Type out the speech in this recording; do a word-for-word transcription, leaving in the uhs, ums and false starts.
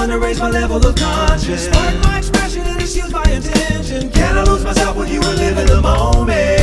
want to raise my level of conscience. Spark my expression and excuse my intention. Can I lose myself when you and live in the moment?